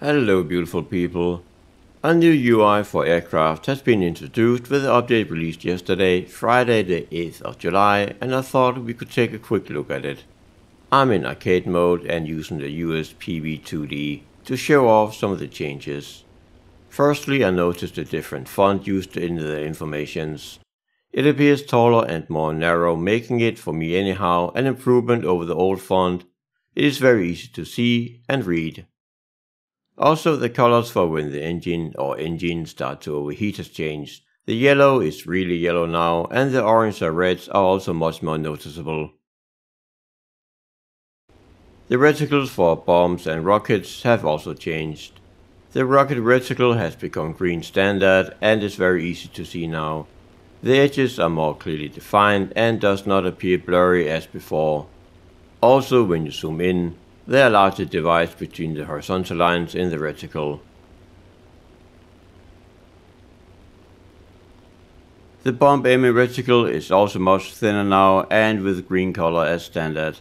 Hello beautiful people. A new UI for aircraft has been introduced with the update released yesterday, Friday the 8th of July, and I thought we could take a quick look at it. I'm in arcade mode and using the US PB2D to show off some of the changes. Firstly, I noticed the different font used in the informations. It appears taller and more narrow, making it, for me anyhow, an improvement over the old font. It is very easy to see and read. Also, the colors for when the engine or engines start to overheat has changed. The yellow is really yellow now, and the orange or reds are also much more noticeable. The reticles for bombs and rockets have also changed. The rocket reticle has become green standard and is very easy to see now. The edges are more clearly defined and does not appear blurry as before. Also, when you zoom in, there are larger divides between the horizontal lines in the reticle. The bomb aiming reticle is also much thinner now and with green color as standard.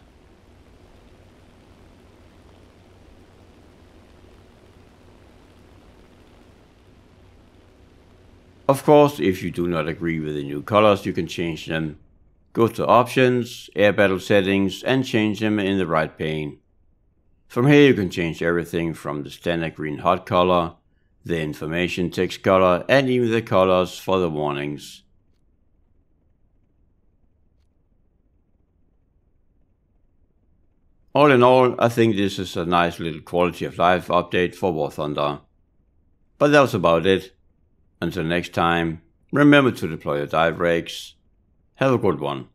Of course, if you do not agree with the new colors, you can change them. Go to Options, Air Battle Settings, and change them in the right pane. From here you can change everything from the standard green hot color, the information text color, and even the colors for the warnings. All in all, I think this is a nice little quality of life update for War Thunder. But that was about it. Until next time, remember to deploy your dive rigs. Have a good one.